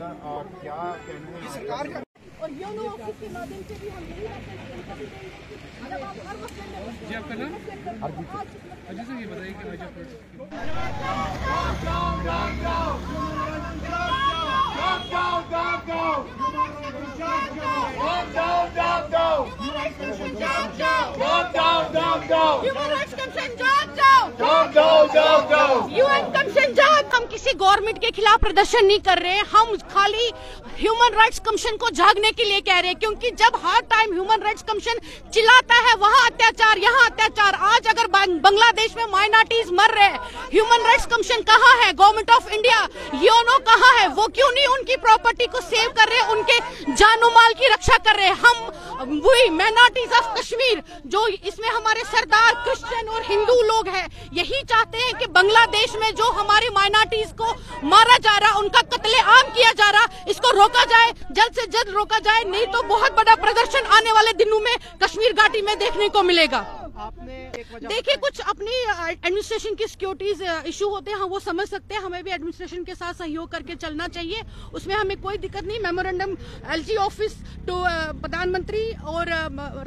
Sir और क्या कहना है और ये नो ऑफिस के माध्यम से भी हम यही जी आपका नाम अजय सर ये बताइए कि हम किसी गवर्नमेंट के खिलाफ प्रदर्शन नहीं कर रहे, हम खाली ह्यूमन राइट्स कमीशन को जागने के लिए कह रहे हैं, क्योंकि जब हर टाइम ह्यूमन राइट्स कमीशन चिल्लाता है वहाँ अत्याचार यहाँ अत्याचार। आज अगर बांग्लादेश में माइनॉरिटीज मर रहे हैं, ह्यूमन राइट्स कमीशन कहाँ है, गवर्नमेंट ऑफ इंडिया यूएनओ कहाँ है, वो क्यों नहीं उनकी प्रॉपर्टी को सेव कर रहे, उनके जानो माल की रक्षा कर रहे। हम वही माइनॉरिटीज ऑफ कश्मीर जो इसमें हमारे सरदार क्रिश्चियन और हिंदू लोग हैं, यही चाहते हैं कि बांग्लादेश में जो हमारे माइनॉरिटीज को मारा जा रहा, उनका कत्लेआम किया जा रहा, इसको रोका जाए, जल्द से जल्द रोका जाए, नहीं तो बहुत बड़ा प्रदर्शन आने वाले दिनों में कश्मीर घाटी में देखने को मिलेगा। देखिए कुछ अपनी एडमिनिस्ट्रेशन की सिक्योरिटीज इशू होते हैं, हम वो समझ सकते हैं, हमें भी एडमिनिस्ट्रेशन के साथ सहयोग करके चलना चाहिए, उसमें हमें कोई दिक्कत नहीं। मेमोरेंडम एलजी ऑफिस टू प्रधानमंत्री और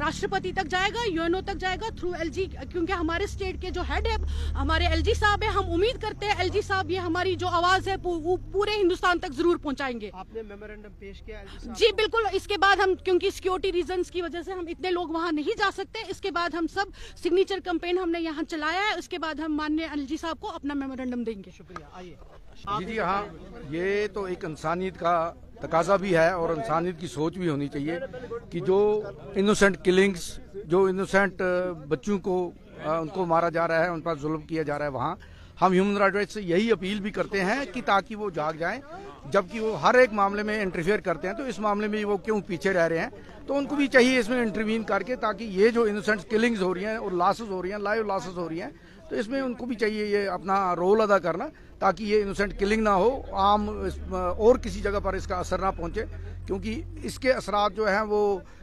राष्ट्रपति तक जाएगा, यूएनओ तक जाएगा थ्रू एलजी, क्योंकि हमारे स्टेट के जो हेड है हमारे एलजी साहब है, हम उम्मीद करते हैं एलजी साहब ये हमारी जो आवाज़ है वो पूरे हिंदुस्तान तक जरूर पहुँचाएंगे। आपने मेमोरेंडम पेश किया? जी बिल्कुल, इसके बाद हम क्योंकि सिक्योरिटी रीजन की वजह से हम इतने लोग वहाँ नहीं जा सकते, इसके बाद हम सब सिग्नेचर कैंपेन हमने यहाँ चलाया है, उसके बाद हम माननीय एलजी साहब को अपना मेमोरेंडम देंगे। शुक्रिया। आइए जी जी हाँ, ये तो एक इंसानियत का तकाजा भी है और इंसानियत की सोच भी होनी चाहिए कि जो इनोसेंट किलिंग्स, जो इनोसेंट बच्चों को उनको मारा जा रहा है, उन पर जुल्म किया जा रहा है, वहाँ हम ह्यूमन राइट्स से यही अपील भी करते हैं कि ताकि वो जाग जाएं, जबकि वो हर एक मामले में इंटरफेयर करते हैं, तो इस मामले में वो क्यों पीछे रह रहे हैं, तो उनको भी चाहिए इसमें इंटरवीन करके, ताकि ये जो इनोसेंट किलिंग्स हो रही हैं और लॉसेस हो रही हैं, लाइव लॉसेस हो रही हैं, तो इसमें उनको भी चाहिए ये अपना रोल अदा करना, ताकि ये इनोसेंट किलिंग ना हो, आम और किसी जगह पर इसका असर ना पहुंचे, क्योंकि इसके असरात जो हैं वो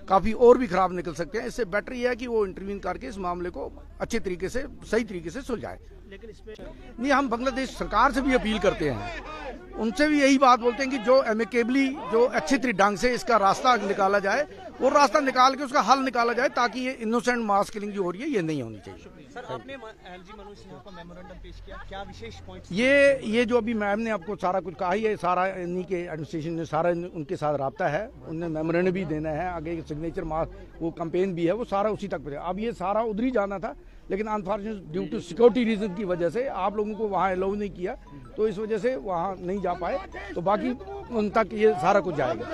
काफ़ी और भी ख़राब निकल सकते हैं। इससे बेटर यह है कि वो इंटरवीन करके इस मामले को अच्छे तरीके से, सही तरीके से सुलझाए। लेकिन इसमें नहीं, हम बांग्लादेश सरकार से भी अपील करते हैं, उनसे भी यही बात बोलते हैं कि जो एमिकेबली, जो अच्छे तरीके ढंग से इसका रास्ता निकाला जाए, वो रास्ता निकाल के उसका हल निकाला जाए, ताकि ये इनोसेंट मास किलिंग जो हो रही है ये नहीं होनी चाहिए। सर आपने एलजी मनोज सिंह को मेमोरेंडम पेश किया, क्या विशेष पॉइंट्स? ये जो अभी मैम ने आपको सारा कुछ कहा ही है, सारा इन्हीं के एडमिनिस्ट्रेशन ने सारा उनके साथ रब्ता है, उन्हें मेमोरेंडम भी देना है, आगे सिग्नेचर मास वो कंपेन भी है, वो सारा उसी तक। अब ये सारा उधर ही जाना था, लेकिन unfortunate due to security reason की वजह से आप लोगों को वहाँ अलाउ नहीं किया, तो इस वजह से वहाँ नहीं जा पाए, तो बाकी उन तक ये सारा कुछ जाएगा।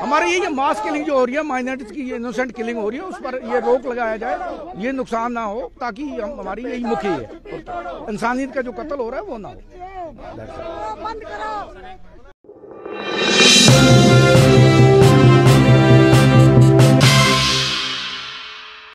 हमारे ये मास किलिंग जो हो रही है, माइनॉरिटीज की ये इनोसेंट किलिंग हो रही है, उस पर ये रोक लगाया जाए, ये नुकसान ना हो, ताकि हमारी यही मुख्य है, इंसानियत का जो कत्ल हो रहा है वो ना हो।